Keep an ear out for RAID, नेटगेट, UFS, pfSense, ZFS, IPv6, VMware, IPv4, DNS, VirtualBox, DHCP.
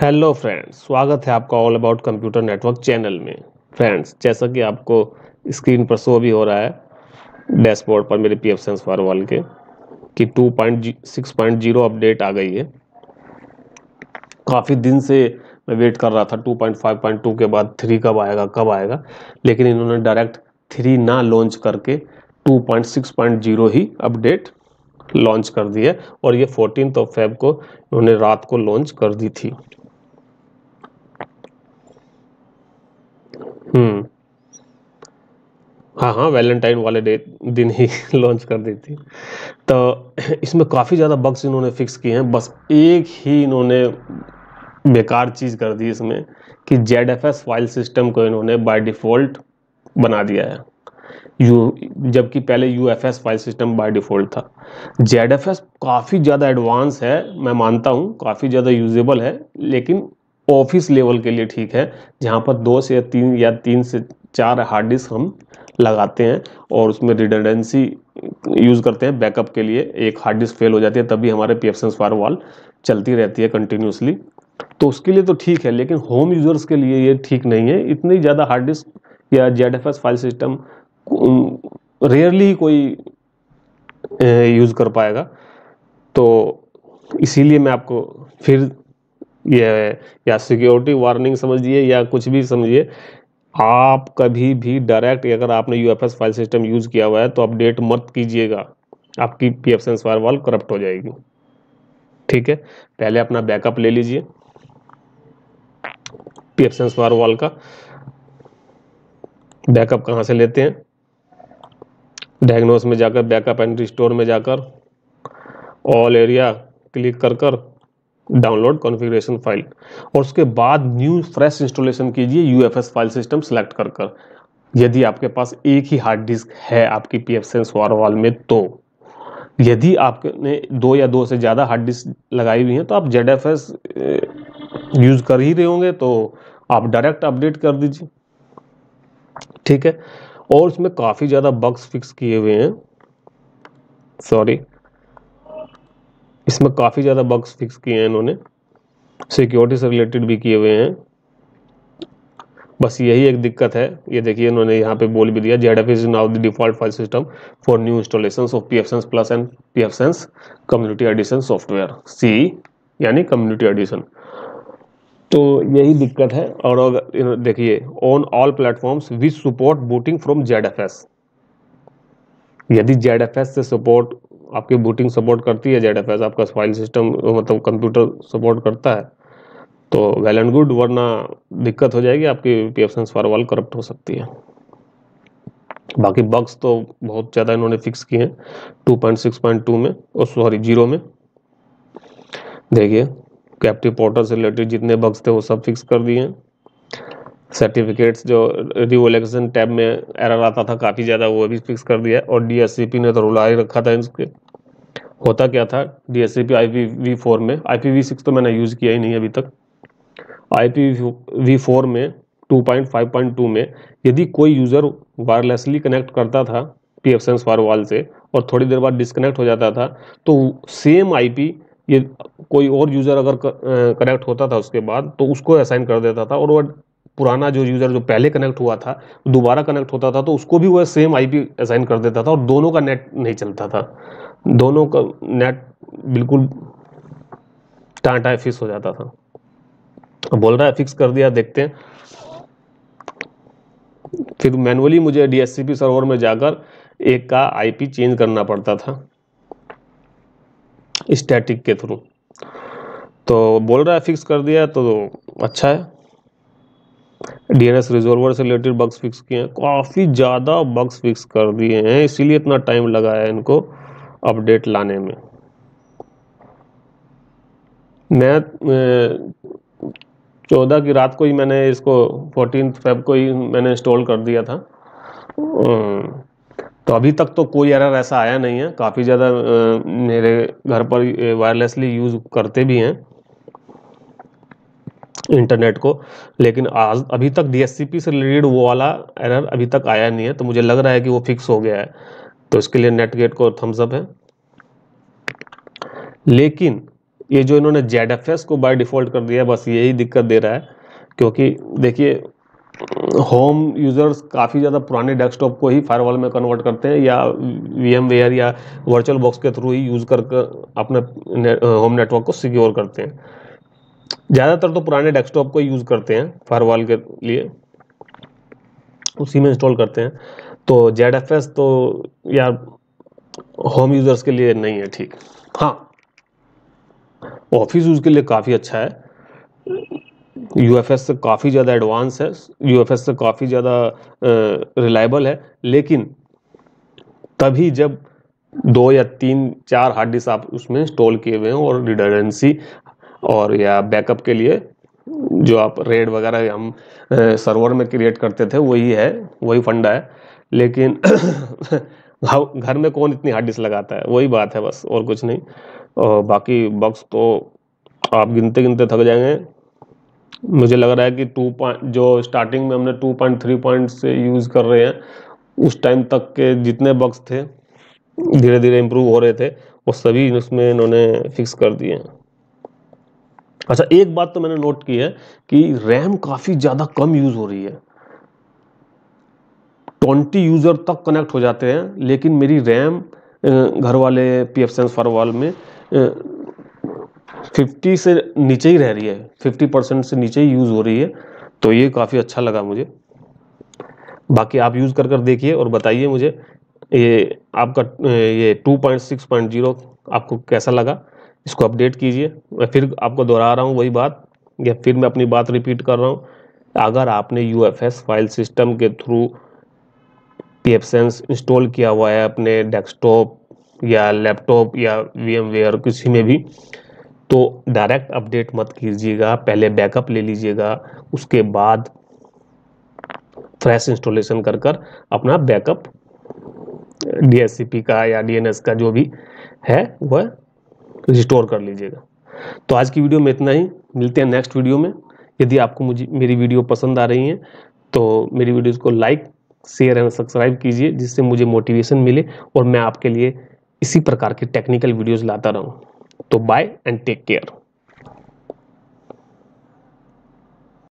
Hello friends, स्वागत है आपका all about computer network channel में। फ्रेंड्स, जैसा कि आपको स्क्रीन पर शो भी हो रहा है डैशबोर्ड पर मेरे pfSense फायरवॉल के कि 2.6.0 अपडेट आ गई है। काफ़ी दिन से मैं वेट कर रहा था 2.5.2 के बाद 3 कब आएगा, लेकिन इन्होंने डायरेक्ट 3 ना लॉन्च करके 2.6.0 ही अपडेट लॉन्च कर दी है। और ये 14 फेब को इन्होंने रात को लॉन्च कर दी थी। हाँ, वैलेंटाइन वाले दिन ही लॉन्च कर दी थी। तो इसमें काफ़ी ज़्यादा बग्स इन्होंने फिक्स किए हैं। बस एक ही इन्होंने बेकार चीज़ कर दी इसमें कि ZFS फाइल सिस्टम को इन्होंने बाय डिफ़ॉल्ट बना दिया है, जबकि पहले UFS file system by default था। ZFS काफ़ी ज़्यादा एडवांस है, मैं मानता हूँ काफ़ी ज़्यादा यूजेबल है, लेकिन ऑफिस लेवल के लिए ठीक है, जहाँ पर 2 से 3 या 3 से 4 हार्ड डिस्क हम लगाते हैं और उसमें रिडंडेंसी यूज़ करते हैं बैकअप के लिए। एक हार्ड डिस्क फेल हो जाती है तभी हमारे pfSense फायरवॉल चलती रहती है कंटिन्यूसली, तो उसके लिए तो ठीक है, लेकिन होम यूज़र्स के लिए ये ठीक नहीं है। इतनी ज़्यादा हार्ड डिस्क या ZFS फाइल सिस्टम रेयरली कोई यूज़ कर पाएगा। तो इसीलिए मैं आपको फिर यह या सिक्योरिटी वार्निंग समझिए या कुछ भी समझिए, आप कभी भी डायरेक्ट अगर आपने UFS फाइल सिस्टम यूज़ किया हुआ है तो अपडेट मत कीजिएगा, आपकी pfSense फायरवॉल करप्ट हो जाएगी। ठीक है, पहले अपना बैकअप ले लीजिए pfSense फायरवॉल का। बैकअप कहाँ से लेते हैं? डायग्नोस में जाकर, बैकअप एंड रिस्टोर में जाकर, ऑल एरिया क्लिक कर कर डाउनलोड कॉन्फ़िगरेशन फाइल, और उसके बाद न्यू फ्रेश इंस्टॉलेशन कीजिए UFS फाइल सिस्टम सेलेक्ट कर कर। यदि आपके पास एक ही हार्ड डिस्क है आपकी pfSense फायरवॉल में, तो यदि आपने 2 या 2 से ज़्यादा हार्ड डिस्क लगाई हुई हैं तो आप ZFS यूज़ कर ही रहे होंगे, तो आप डायरेक्ट अपडेट कर दीजिए। ठीक है, और इसमें काफ़ी ज़्यादा बग्स फिक्स किए हुए हैं। इसमें काफ़ी ज़्यादा बग्स फिक्स किए हैं इन्होंने, सिक्योरिटी से रिलेटेड भी किए हुए हैं। बस यही एक दिक्कत है। ये देखिए, इन्होंने यहाँ पे बोल भी दिया ZFS is now the default file system for new installation of pfSense plus and pfSense community edition software CE, यानी कम्युनिटी एडिशन। तो यही दिक्कत है। और अगर देखिए, on all platforms which support booting from ZFS, यदि ZFS से सपोर्ट आपकी बूटिंग सपोर्ट करती है, ZFS आपका फाइल सिस्टम मतलब कंप्यूटर सपोर्ट करता है, तो वेल एंड गुड, वरना दिक्कत हो जाएगी, आपकी pfSense फायरवॉल करप्ट हो सकती है। बाकी बग्स तो बहुत ज़्यादा इन्होंने फिक्स किए हैं 2.6.2 में, और सॉरी 0 में। देखिए, कैप्टिव पोर्टल से रिलेटेड जितने बग्स थे वो सब फिक्स कर दिए हैं। सर्टिफिकेट्स जो रिवोलेक्शन टैब में एरर आता था काफ़ी ज़्यादा, वो भी फिक्स कर दिया है। और DHCP ने तो रुला ही रखा था इसके। होता क्या था DHCP IPv4 में, IPv6 तो मैंने यूज़ किया ही नहीं अभी तक। IPv4 में 2.5.2 में यदि कोई यूज़र वायरलेसली कनेक्ट करता था pfSense फायरवॉल से और थोड़ी देर बाद डिसकनेक्ट हो जाता था, तो सेम IP ये कोई और यूज़र अगर कनेक्ट होता था उसके बाद, तो उसको असाइन कर देता था, और वो पुराना जो यूज़र जो पहले कनेक्ट हुआ था दोबारा कनेक्ट होता था तो उसको भी वो सेम IP असाइन कर देता था, और दोनों का नेट नहीं चलता था, दोनों का नेट बिल्कुल टाटा फिक्स हो जाता था। बोल रहा है फिक्स कर दिया, देखते हैं। फिर मैनुअली मुझे DHCP सर्वर में जाकर एक का IP चेंज करना पड़ता था स्टैटिक के थ्रू। तो बोल रहा है फिक्स कर दिया, तो अच्छा है। DNS रिजॉल्वर से रिलेटेड बग्स फिक्स किए हैं, काफ़ी ज़्यादा बग्स फिक्स कर दिए हैं, इसीलिए इतना टाइम लगा है इनको अपडेट लाने में। मैं 14 की रात को ही मैंने इसको 14 फेब को ही मैंने इंस्टॉल कर दिया था, तो अभी तक तो कोई एरर ऐसा आया नहीं है। काफ़ी ज़्यादा मेरे घर पर वायरलेसली यूज़ करते भी हैं इंटरनेट को, लेकिन आज अभी तक DHCP से रिलेटेड वो वाला एरर अभी तक आया नहीं है, तो मुझे लग रहा है कि वो फिक्स हो गया है। तो इसके लिए नेटगेट को थम्स अप है। लेकिन ये जो इन्होंने ZFS को बाय डिफ़ॉल्ट कर दिया बस यही दिक्कत दे रहा है, क्योंकि देखिए होम यूज़र्स काफ़ी ज़्यादा पुराने डेस्कटॉप को ही फायरवॉल में कन्वर्ट करते हैं या VMware या वर्चुअल बॉक्स के थ्रू ही यूज़ करके अपने होम नेटवर्क को सिक्योर करते हैं। ज़्यादातर तो पुराने डेस्कटॉप को यूज़ करते हैं फायरवॉल के लिए, उसी में इंस्टॉल करते हैं। तो ZFS तो यार होम यूज़र्स के लिए नहीं है ठीक। हाँ, ऑफिस यूज़ के लिए काफ़ी अच्छा है, UFS से काफ़ी ज़्यादा एडवांस है, UFS से काफ़ी ज़्यादा रिलायबल है, लेकिन तभी जब 2 या 3-4 हार्ड डिस्क आप उसमें इंस्टॉल किए हुए हैं और रिडंडेंसी और या बैकअप के लिए जो आप रेड वगैरह हम सर्वर में क्रिएट करते थे वही है, वही फंडा है। लेकिन घर में कौन इतनी हार्ड डिस्क लगाता है, वही बात है बस और कुछ नहीं। और बाकी बग्स तो आप गिनते गिनते थक जाएंगे। मुझे लग रहा है कि जो स्टार्टिंग में हमने 2.3 से यूज़ कर रहे हैं उस टाइम तक के जितने बग्स थे धीरे धीरे इम्प्रूव हो रहे थे वो सभी उसमें इन्होंने फिक्स कर दिए हैं। अच्छा, एक बात तो मैंने नोट की है कि रैम काफ़ी ज़्यादा कम यूज़ हो रही है, 20 यूज़र तक कनेक्ट हो जाते हैं, लेकिन मेरी रैम घर वाले pfSense फायरवॉल में 50 से नीचे ही रह रही है, 50% से नीचे ही यूज़ हो रही है। तो ये काफ़ी अच्छा लगा मुझे। बाकी आप यूज़ कर देखिए और बताइए मुझे ये आपका ये 2.6.0 आपको कैसा लगा, इसको अपडेट कीजिए। मैं फिर आपको दोहरा रहा हूँ वही बात, या फिर मैं अपनी बात रिपीट कर रहा हूँ, अगर आपने UFS फाइल सिस्टम के थ्रू pfSense इंस्टॉल किया हुआ है अपने डेस्कटॉप या लैपटॉप या VMware किसी में भी, तो डायरेक्ट अपडेट मत कीजिएगा, पहले बैकअप ले लीजिएगा, उसके बाद फ्रेश इंस्टॉलेशन कर कर अपना बैकअप DHCP का या DNS का जो भी है वह रिस्टोर कर लीजिएगा। तो आज की वीडियो में इतना ही, मिलते हैं नेक्स्ट वीडियो में। यदि आपको मेरी वीडियो पसंद आ रही है तो मेरी वीडियोज़ को लाइक, शेयर एंड सब्सक्राइब कीजिए, जिससे मुझे मोटिवेशन मिले और मैं आपके लिए इसी प्रकार की टेक्निकल वीडियोज़ लाता रहूँ। तो बाय एंड टेक केयर।